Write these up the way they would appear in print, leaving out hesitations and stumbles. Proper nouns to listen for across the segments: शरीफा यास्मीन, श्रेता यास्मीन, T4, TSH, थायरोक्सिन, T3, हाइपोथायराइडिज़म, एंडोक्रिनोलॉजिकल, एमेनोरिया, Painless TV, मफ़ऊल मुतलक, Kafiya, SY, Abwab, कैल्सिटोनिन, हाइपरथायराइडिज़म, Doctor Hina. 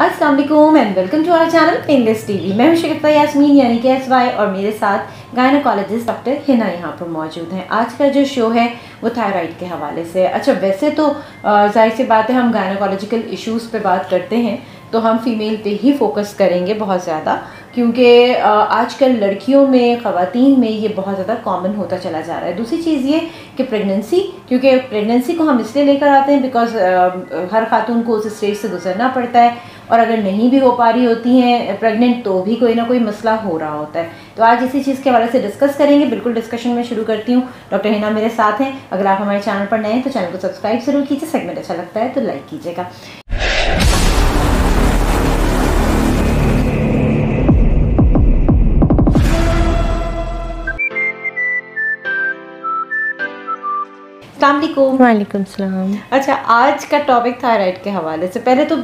अस्सलाम वालेकुम and welcome to our channel painless TV. मैं हूं श्रेता यास्मीन यानी कि SY और मेरे साथ गायनोकोलॉजिस्ट डॉक्टर हिना यहां पर मौजूद हैं। आज का जो शो है वो थायराइड के हवाले से। अच्छा, वैसे तो जाहिर सी बात है हम गायनोकोलॉजिकल इश्यूज़ पे बात करते हैं तो हम फीमेल पे ही फोकस करेंगे बहुत ज़्यादा, क्योंकि आजकल लड़कियों में, ख़वातीन में ये बहुत ज़्यादा कॉमन होता चला जा रहा है। दूसरी चीज़ ये कि प्रेगनेंसी, क्योंकि प्रेगनेंसी को हम इसलिए लेकर आते हैं बिकॉज़ हर खातून को उस स्टेज से गुजरना पड़ता है और अगर नहीं भी हो पा रही होती हैं प्रेग्नेंट तो भी कोई ना कोई मसला हो रहा होता है। तो आज इसी चीज़ के हवाले से डिस्कस करेंगे। बिल्कुल डिस्कशन में शुरू करती हूँ। डॉक्टर हिना मेरे साथ हैं। अगर आप हमारे चैनल पर नए हैं तो चैनल को सब्सक्राइब ज़रूर कीजिए। सेगमेंट अच्छा लगता है तो लाइक कीजिएगा। वालेकुम सलाम। अच्छा, आज का टॉपिक थायराइड के हवाले से। पहले तो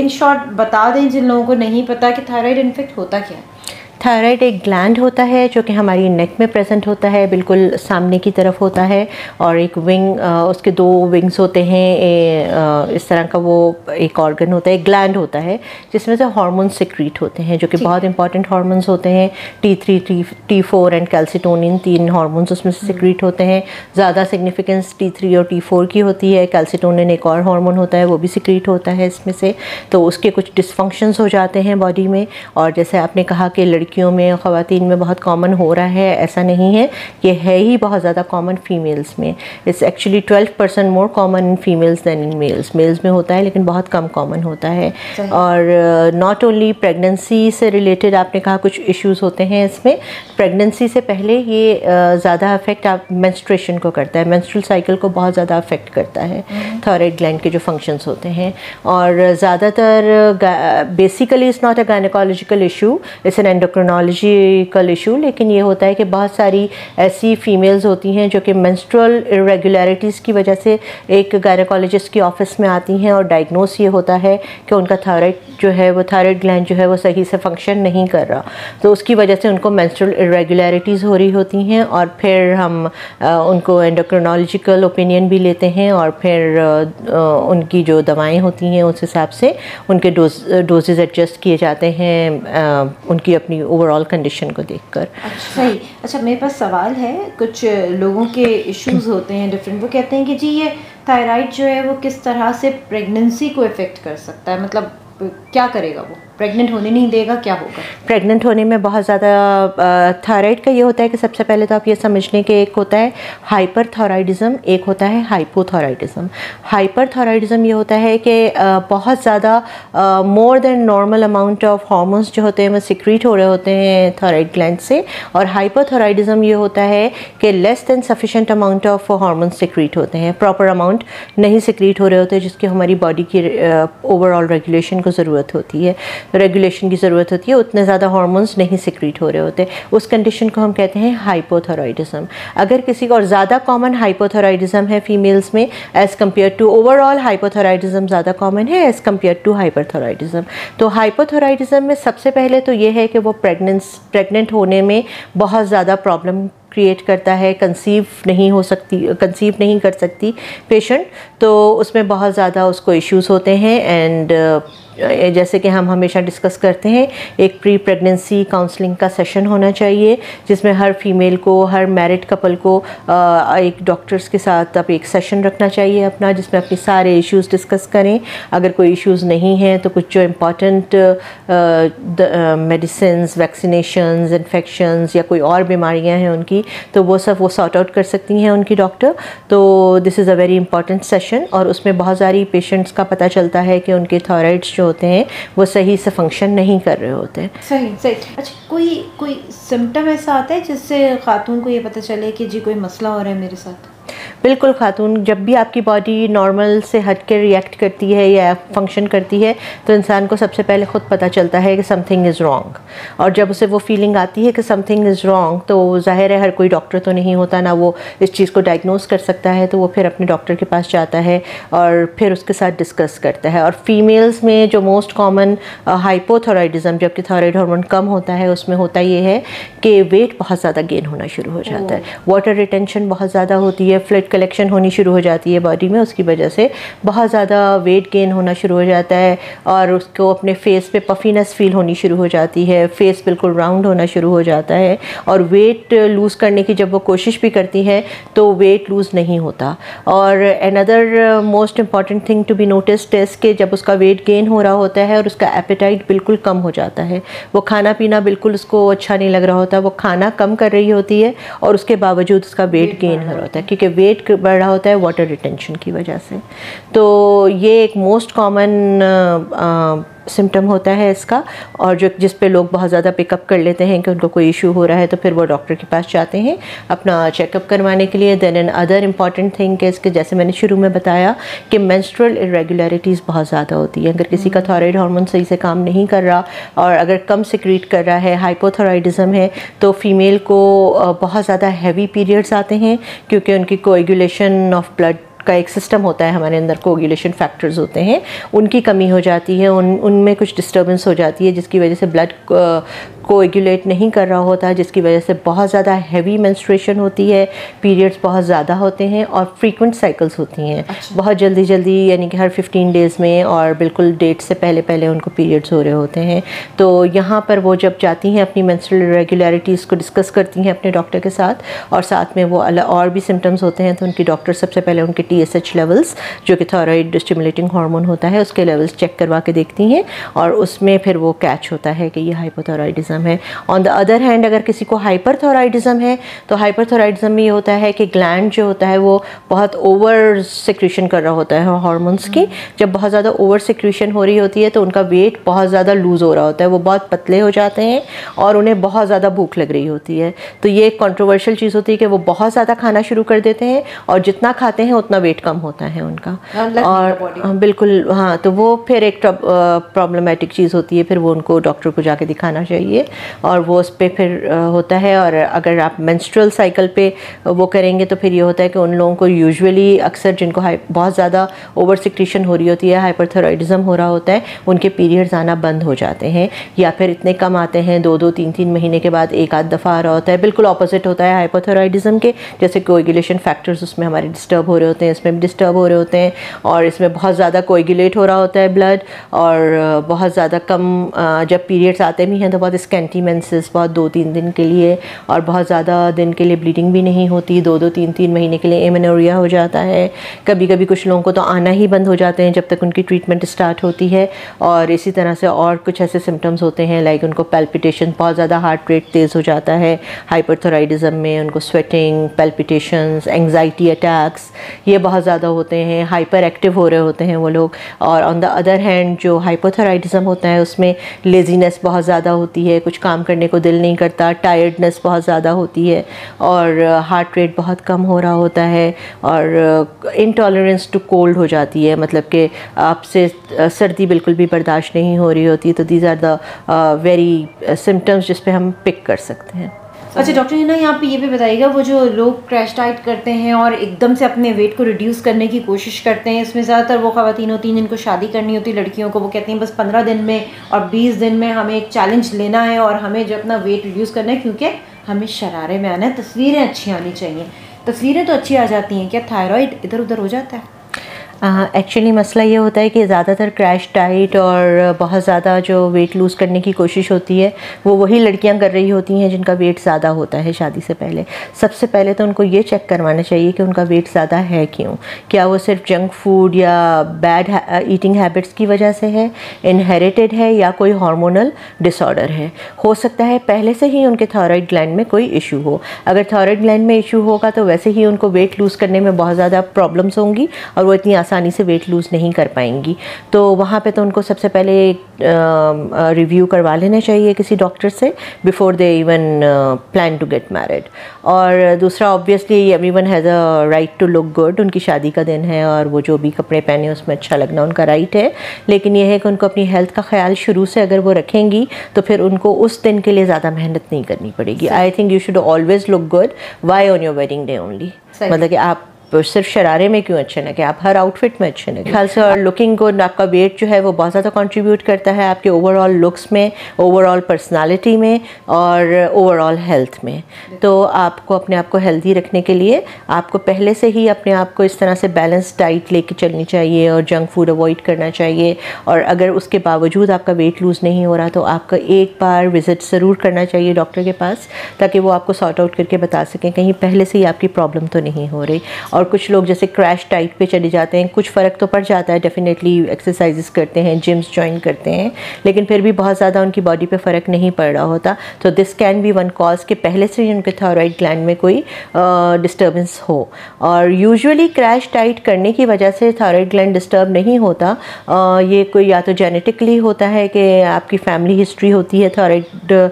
इन शॉर्ट बता दें जिन लोगों को नहीं पता कि थायराइड इन्फेक्ट होता क्या है। थायराइड एक ग्लैंड होता है जो कि हमारी नेक में प्रेजेंट होता है, बिल्कुल सामने की तरफ होता है और एक विंग, उसके दो विंग्स होते हैं, इस तरह का वो एक ऑर्गन होता है, एक ग्लैंड होता है जिसमें से हार्मोन सिक्रीट होते हैं जो कि बहुत इंपॉर्टेंट हार्मोन्स होते हैं। T3, T4 एंड कैल्सिटोनिन, तीन हार्मोन्स उसमें से सिक्रीट होते हैं। ज़्यादा सिग्निफिकेंस T3 और T4 की होती है। कैल्सिटोनिन एक और हार्मोन होता है, वो भी सिक्रीट होता है इसमें से। तो उसके कुछ डिसफंक्शंस हो जाते हैं बॉडी में। और जैसे आपने कहा कि लड़कियों में, ख़वातीन में बहुत कॉमन हो रहा है, ऐसा नहीं है, ये है ही बहुत ज़्यादा कॉमन फीमेल्स में। It's actually 12% more common in females than in males. Males में होता है लेकिन बहुत कम कॉमन होता है। और नॉट ओनली प्रेगनेंसी से रिलेटेड आपने कहा कुछ इश्यूज़ होते हैं इसमें। प्रेगनेंसी से पहले ये ज़्यादा अफेक्ट आप मेंस्ट्रुएशन को करता है, मेंस्ट्रुअल साइकिल को बहुत ज़्यादा अफेक्ट करता है थायराइड ग्लैंड के जो फंक्शंस होते हैं। और ज़्यादातर basically it's not a gynaecological issue, it's an एंडोक्रिनोलॉजिकल issue. लेकिन ये होता है कि बहुत सारी ऐसी फीमेल्स होती हैं जो कि मेंस्ट्रुअल इरेगुलरिटीज़ की वजह से एक गायनेकोलॉजिस्ट की ऑफिस में आती हैं और डायग्नोस ये होता है कि उनका थायराइड जो है, वो थायराइड ग्लैंड जो है वो सही से फंक्शन नहीं कर रहा, तो उसकी वजह से उनको मेंस्ट्रुअल इरेगुलरिटीज़ हो रही होती हैं। और फिर हम उनको एंडोक्रिनोलॉजिकल ओपिनियन भी लेते हैं और फिर उनकी जो दवाएँ होती हैं उस हिसाब से उनके डोजेज एडजस्ट किए जाते हैं उनकी अपनी ओवरऑल कंडीशन को देखकर। अच्छा, सही। अच्छा, मेरे पास सवाल है। कुछ लोगों के इश्यूज होते हैं डिफरेंट, वो कहते हैं कि जी ये थायराइड जो है वो किस तरह से प्रेगनेंसी को इफ़ेक्ट कर सकता है, मतलब क्या करेगा, वो प्रेग्नेंट होने नहीं देगा, क्या होगा? प्रेग्नेंट होने में बहुत ज़्यादा थायराइड का ये होता है कि सबसे पहले तो आप ये समझ लें कि एक होता है हाइपर थायराइडिज़म, एक होता है हाइपोथायराइडिज़म। हाइपर थायराइडिज़म ये होता है कि बहुत ज़्यादा more than normal amount of hormones जो होते हैं वो सिक्रीट हो रहे होते हैं थायराइड ग्लैंड से। और हाइपोथायराइडिज़म ये होता है कि less than sufficient amount of hormones secrete होते हैं, प्रॉपर अमाउंट नहीं सिक्रीट हो रहे होते, जिसकी हमारी बॉडी की ओवरऑल रेगुलेशन को ज़रूरत होती है, रेगुलेशन की ज़रूरत होती है, उतने ज़्यादा हार्मोन्स नहीं सिक्रीट हो रहे होते। उस कंडीशन को हम कहते हैं हाइपोथायराइडिज़म। अगर किसी को, और ज़्यादा कॉमन हाइपोथायराइडिज़म है फीमेल्स में as compare to overall, हाइपोथायराइडिज़म ज़्यादा कॉमन है एज़ कम्पेयर टू हाइपरथायराइडिज़म। तो हाइपोथायराइडिज़म में सबसे पहले तो ये है कि वो प्रेगनेंट होने में बहुत ज़्यादा प्रॉब्लम क्रिएट करता है, कंसीव नहीं कर सकती पेशेंट, तो उसमें बहुत ज़्यादा उसको इश्यूज़ होते हैं। एंड जैसे कि हम हमेशा डिस्कस करते हैं, एक प्री प्रेगनेंसी काउंसलिंग का सेशन होना चाहिए जिसमें हर फीमेल को, हर मैरिड कपल को एक डॉक्टर्स के साथ आप एक सेशन रखना चाहिए अपना, जिसमें अपने सारे इश्यूज़ डिस्कस करें। अगर कोई इश्यूज़ नहीं हैं तो कुछ जो इम्पॉर्टेंट मेडिसिन्स, वैक्सीनेशंस, इन्फेक्शंस या कोई और बीमारियाँ हैं उनकी, तो वो सब वो सॉर्ट आउट कर सकती हैं उनकी डॉक्टर। तो this is a very important session और उसमें बहुत सारी पेशेंट्स का पता चलता है कि उनके थायराइड्स जो होते हैं वो सही से फंक्शन नहीं कर रहे होते हैं। सही। अच्छा, कोई सिम्टम ऐसा आता है जिससे खातून को ये पता चले कि जी कोई मसला हो रहा है मेरे साथ? बिल्कुल, खातून जब भी आपकी बॉडी नॉर्मल से हट के रिएक्ट करती है या फंक्शन करती है तो इंसान को सबसे पहले ख़ुद पता चलता है कि समथिंग इज़ रॉन्ग। और जब उसे वो फीलिंग आती है कि समथिंग इज़ रॉन्ग, तो ज़ाहिर है हर कोई डॉक्टर तो नहीं होता, ना वो इस चीज़ को डायग्नोस कर सकता है, तो वो फिर अपने डॉक्टर के पास जाता है और फिर उसके साथ डिस्कस करता है। और फीमेल्स में जो मोस्ट कॉमन हाइपोथायराइडिज़म, जबकि थायराइड हार्मोन कम होता है, उसमें होता ये है कि वेट बहुत ज़्यादा गेन होना शुरू हो जाता है, वाटर रिटेंशन बहुत ज़्यादा होती है, फ्लड कलेक्शन होनी शुरू हो जाती है बॉडी में, उसकी वजह से बहुत ज़्यादा वेट गेन होना शुरू हो जाता है और उसको अपने फेस पे पफीनेस फील होनी शुरू हो जाती है, फेस बिल्कुल राउंड होना शुरू हो जाता है। और वेट लूज़ करने की जब वो कोशिश भी करती हैं तो वेट लूज़ नहीं होता। और another most important thing to be noticed is कि जब उसका वेट गेन हो रहा होता है और उसका एपेटाइट बिल्कुल कम हो जाता है, वो खाना पीना बिल्कुल उसको अच्छा नहीं लग रहा होता, वो खाना कम कर रही होती है और उसके बावजूद उसका वेट गेन हो रहा होता है क्योंकि वेट बढ़ रहा होता है वाटर रिटेंशन की वजह से। तो ये एक मोस्ट कॉमन सिम्टम होता है इसका, और जो जिस पे लोग बहुत ज़्यादा पिकअप कर लेते हैं कि उनको कोई इशू हो रहा है तो फिर वो डॉक्टर के पास जाते हैं अपना चेकअप करवाने के लिए। Then another important thing is कि जैसे मैंने शुरू में बताया कि मेंस्ट्रुअल इरेगुलरिटीज़ बहुत ज़्यादा होती है। अगर किसी का थायराइड हार्मोन सही से काम नहीं कर रहा और अगर कम सिक्रीट कर रहा है, हाइपोथायराइडिज़म है, तो फीमेल को बहुत ज़्यादा हैवी पीरियड्स आते हैं क्योंकि उनकी कोएगुलेशन ऑफ ब्लड का एक सिस्टम होता है हमारे अंदर, कोगुलेशन फैक्टर्स होते हैं, उनकी कमी हो जाती है, उनमें कुछ डिस्टर्बेंस हो जाती है जिसकी वजह से ब्लड कोएगुलेट नहीं कर रहा होता, जिसकी वजह से बहुत ज़्यादा हैवी मेंस्ट्रुएशन होती है, पीरियड्स बहुत ज़्यादा होते हैं और फ्रीक्वेंट साइकिल्स होती हैं। अच्छा। बहुत जल्दी जल्दी, यानी कि हर 15 डेज़ में और बिल्कुल डेट से पहले पहले उनको पीरियड्स हो रहे होते हैं। तो यहाँ पर वो जब जाती हैं अपनी मेंस्ट्रुअल इरेगुलरिटीज़ को डिस्कस करती हैं अपने डॉक्टर के साथ, और साथ में वो और भी सिम्टम्स होते हैं तो उनकी डॉक्टर सबसे पहले उनके TSH लेवल्स, जो कि थायराइड स्टिमुलेटिंग हार्मोन होता है, उसके लेवल्स चेक करवा के देखती हैं और उसमें फिर वो कैच होता है कि ये हाइपोथायराइडिज्म है। ऑन द अदर हैंड अगर किसी को हाइपरथायराइडिज्म है तो हाइपरथायराइडिज्म में ये होता है कि ग्लैंड जो होता है वो बहुत ओवर सिक्रीशन कर रहा होता है हार्मोन्स की। जब बहुत ज़्यादा ओवर सिक्रीशन हो रही होती है तो उनका वेट बहुत ज़्यादा लूज़ हो रहा होता है, वो बहुत पतले हो जाते हैं और उन्हें बहुत ज़्यादा भूख लग रही होती है। तो ये एक कॉन्ट्रोवर्शियल चीज़ होती है कि वो बहुत ज़्यादा खाना शुरू कर देते हैं और जितना खाते हैं उतना वेट कम होता है उनका, और बिल्कुल हाँ, तो वो फिर एक प्रॉब्लमेटिक चीज़ होती है, फिर वो उनको डॉक्टर को जाके दिखाना चाहिए और वो उस पर फिर होता है। और अगर आप मेंस्ट्रुअल साइकिल पे वो करेंगे तो फिर ये होता है कि उन लोगों को यूजुअली अक्सर जिनको बहुत ज़्यादा ओवर सिक्रीशन हो रही होती है, हाइपरथायराइडिज्म हो रहा होता है, उनके पीरियड्स आना बंद हो जाते हैं या फिर इतने कम आते हैं, 2-3 महीने के बाद एक आध दफ़ा आ रहा होता है। बिल्कुल ऑपोजिट होता है हाइपरथायराइडिज्म के, जैसे कोएगुलेशन फैक्टर्स उसमें हमारे डिस्टर्ब हो रहे होते हैं, इसमें भी डिस्टर्ब हो रहे होते हैं और इसमें बहुत ज़्यादा कोएगुलेट हो रहा होता है ब्लड और बहुत ज़्यादा कम, जब पीरियड्स आते भी हैं तो बहुत स्कैंटी मेंसेस, बहुत 2-3 के लिए, और बहुत ज़्यादा दिन के लिए ब्लीडिंग भी नहीं होती, 2-3 महीने के लिए एमेनोरिया हो जाता है। कभी कभी कुछ लोगों को तो आना ही बंद हो जाते हैं जब तक उनकी ट्रीटमेंट स्टार्ट होती है। और इसी तरह से और कुछ ऐसे सिम्टम्स होते हैं लाइक उनको पैल्पिटेशन, बहुत ज़्यादा हार्ट रेट तेज़ हो जाता है हाइपरथायराइडिज्म में, उनको स्वेटिंग, पैल्पिटेशंस, एंग्जाइटी अटैक्स, ये बहुत ज़्यादा होते हैं, हाइपर एक्टिव हो रहे होते हैं वो लोग। और ऑन द अदर हैंड जो हाइपोथायराइडिज्म होता है उसमें लेजीनेस बहुत ज़्यादा होती है, कुछ काम करने को दिल नहीं करता, टायर्डनेस बहुत ज़्यादा होती है और हार्ट रेट बहुत कम हो रहा होता है और इनटॉलरेंस टू कोल्ड हो जाती है, मतलब कि आपसे सर्दी बिल्कुल भी बर्दाश्त नहीं हो रही होती। तो these are the very symptoms जिस पे हम पिक कर सकते हैं। अच्छा डॉक्टर हिना, यहाँ पे ये भी बताइएगा, वो जो लोग क्रैश डाइट करते हैं और एकदम से अपने वेट को रिड्यूस करने की कोशिश करते हैं, इसमें ज़्यादातर वो ख़वातीन होती हैं जिनको शादी करनी होती है, लड़कियों को, वो कहती हैं बस 15 दिन में और 20 दिन में हमें एक चैलेंज लेना है और हमें जो अपना वेट रिड्यूस करना है क्योंकि हमें शरारे में आना है, तस्वीरें अच्छी आनी चाहिए। तस्वीरें तो अच्छी आ जाती हैं, क्या थायराइड इधर उधर हो जाता है? एक्चुअली मसला ये होता है कि ज़्यादातर क्रैश डाइट और बहुत ज़्यादा जो वेट लूज़ करने की कोशिश होती है वो वही लड़कियां कर रही होती हैं जिनका वेट ज़्यादा होता है शादी से पहले। सबसे पहले तो उनको ये चेक करवाना चाहिए कि उनका वेट ज़्यादा है क्यों, क्या वो सिर्फ जंक फूड या बैड ईटिंग हैबिट्स की वजह से है, इनहेरिटेड है, या कोई हार्मोनल डिसऑर्डर है। हो सकता है पहले से ही उनके थायराइड ग्लैंड में कोई इशू हो। अगर थायराइड ग्लैंड में इशू होगा तो वैसे ही उनको वेट लूज़ करने में बहुत ज़्यादा प्रॉब्लम्स होंगी और वो इतनी आसानी से वेट लूज़ नहीं कर पाएंगी। तो वहाँ पे तो उनको सबसे पहले रिव्यू करवा लेना चाहिए किसी डॉक्टर से before they even plan to get married. और दूसरा obviously everyone has a right to look good, उनकी शादी का दिन है और वो जो भी कपड़े पहने उसमें अच्छा लगना उनका राइट है। लेकिन यह है कि उनको अपनी हेल्थ का ख्याल शुरू से अगर वो रखेंगी तो फिर उनको उस दिन के लिए ज़्यादा मेहनत नहीं करनी पड़ेगी। I think you should always look good why on your wedding day only, मतलब कि आप आपको सिर्फ शरारे में क्यों अच्छे लगे, आप हर आउटफिट में अच्छे लगे। खास और लुकिंग को आपका वेट जो है वो बहुत ज़्यादा कंट्रीब्यूट करता है आपके ओवरऑल लुक्स में, ओवरऑल पर्सनालिटी में और ओवरऑल हेल्थ में। तो आपको अपने आप को हेल्दी रखने के लिए आपको पहले से ही अपने आप को इस तरह से बैलेंस डाइट लेके चलनी चाहिए और जंक फूड अवॉइड करना चाहिए। और अगर उसके बावजूद आपका वेट लूज़ नहीं हो रहा तो आपका एक बार विज़िट ज़रूर करना चाहिए डॉक्टर के पास, ताकि वो आपको सॉर्ट आउट करके बता सकें कहीं पहले से ही आपकी प्रॉब्लम तो नहीं हो रही। और कुछ लोग जैसे क्रैश डाइट पे चले जाते हैं, कुछ फ़र्क तो पड़ जाता है, डेफिनेटली एक्सरसाइजेस करते हैं, जिम्स ज्वाइन करते हैं, लेकिन फिर भी बहुत ज़्यादा उनकी बॉडी पे फ़र्क नहीं पड़ रहा होता। तो this can be one cause कि पहले से ही उनके थायराइड ग्लैंड में कोई डिस्टर्बेंस हो। और यूजुअली क्रैश डाइट करने की वजह से थायराइड ग्लैंड डिस्टर्ब नहीं होता। ये कोई या तो जेनेटिकली होता है कि आपकी फैमिली हिस्ट्री होती है थायराइड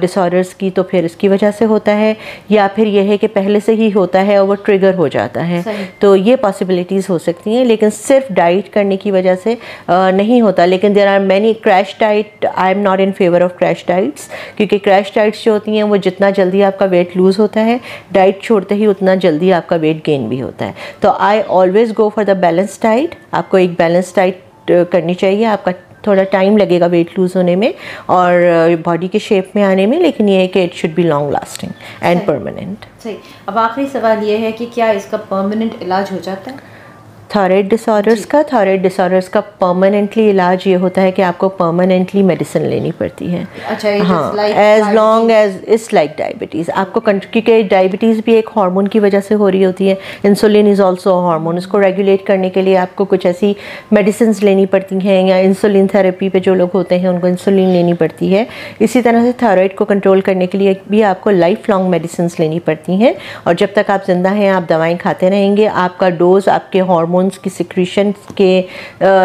डिसऑर्डर्स की तो फिर इसकी वजह से होता है, या फिर यह है कि पहले से ही होता है और वो ट्रिगर हो जाता है। तो ये पॉसिबिलिटीज़ हो सकती हैं, लेकिन सिर्फ डाइट करने की वजह से नहीं होता। लेकिन there are many crash diet, I am not in favour of crash diets, क्योंकि क्रैश डाइट्स जो होती हैं वो जितना जल्दी आपका वेट लूज़ होता है, डाइट छोड़ते ही उतना जल्दी आपका वेट गेन भी होता है। तो I always go for the balance diet. आपको एक बैलेंस डाइट करनी चाहिए, आपका थोड़ा टाइम लगेगा वेट लूज़ होने में और बॉडी के शेप में आने में, लेकिन ये है कि it should be long lasting and permanent. सही। अब आखिरी सवाल ये है कि क्या इसका परमानेंट इलाज हो जाता है थायराइड डिसऑर्डर्स का? थायराइड डिसऑर्डर्स का परमानेंटली इलाज ये होता है कि आपको परमानेंटली मेडिसिन लेनी पड़ती है। अच्छा, हाँ, as long as it's like diabetes. आपको क्योंकि डायबिटीज़ भी एक हार्मोन की वजह से हो रही होती है, इंसुलिन इज़ ऑल्सो हार्मोन, उसको रेगुलेट करने के लिए आपको कुछ ऐसी मेडिसिन लेनी पड़ती हैं, या इंसुलिन थेरेपी पे जो लोग होते हैं उनको इंसुलिन लेनी पड़ती है। इसी तरह से थायराइड को कंट्रोल करने के लिए भी आपको लाइफ लॉन्ग मेडिसिन लेनी पड़ती हैं, और जब तक आप जिंदा हैं आप दवाएँ खाते रहेंगे। आपका डोज आपके हार्मोन की सिक्रीशन के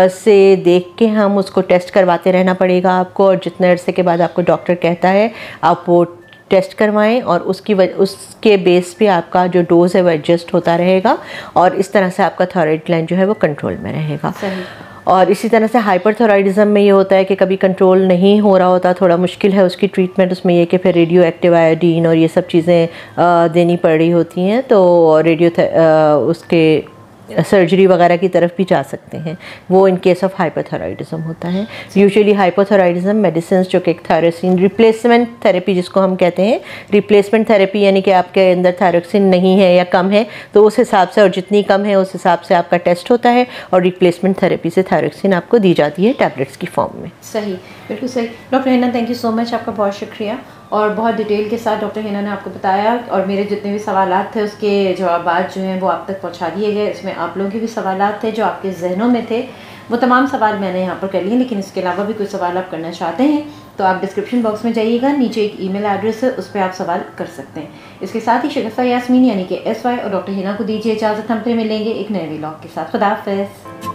से देख के हम उसको टेस्ट करवाते रहना पड़ेगा आपको, और जितने अरसे के बाद आपको डॉक्टर कहता है आप वो टेस्ट करवाएं, और उसके बेस पे आपका जो डोज है वो एडजस्ट होता रहेगा, और इस तरह से आपका थायराइड ग्लैंड जो है वो कंट्रोल में रहेगा। और इसी तरह से हाइपरथायराइडिज्म में ये होता है कि कभी कंट्रोल नहीं हो रहा होता, थोड़ा मुश्किल है उसकी ट्रीटमेंट, उसमें ये कि फिर रेडियो एक्टिव आयोडीन और ये सब चीज़ें देनी पड़ रही होती हैं। तो रेडियो उसके सर्जरी वगैरह की तरफ भी जा सकते हैं, वो इन केस ऑफ हाइपरथायराइडिज्म होता है। यूजुअली हाइपरथायराइडिज्म मेडिसिन जो कि थायरोक्सिन रिप्लेसमेंट थेरेपी जिसको हम कहते हैं, रिप्लेसमेंट थेरेपी यानी कि आपके अंदर थायरोक्सिन नहीं है या कम है तो उस हिसाब से, और जितनी कम है उस हिसाब से आपका टेस्ट होता है, और रिप्लेसमेंट थेरेपी से थायरोक्सिन आपको दी जाती है टैबलेट्स की फॉर्म में। सही, बिल्कुल सही। Doctor Hina, thank you so much, आपका बहुत शुक्रिया। और बहुत डिटेल के साथ डॉक्टर हिना ने आपको बताया, और मेरे जितने भी सवाल थे उसके जवाब जो हैं वो आप तक पहुंचा दिए गए। इसमें आप लोगों के भी सवाल थे जो आपके जहनों में थे, वो तमाम सवाल मैंने यहाँ पर कर लिए, लेकिन इसके अलावा भी कोई सवाल आप करना चाहते हैं तो आप डिस्क्रिप्शन बॉक्स में जाइएगा, नीचे एक ईमेल एड्रेस है उस पर आप सवाल कर सकते हैं। इसके साथ ही शरीफा यास्मीन यानी कि SY और डॉक्टर हिना को दीजिए इजाज़त। हम फिर मिलेंगे एक नए व्लॉग के साथ। खुदा हाफ़िज़।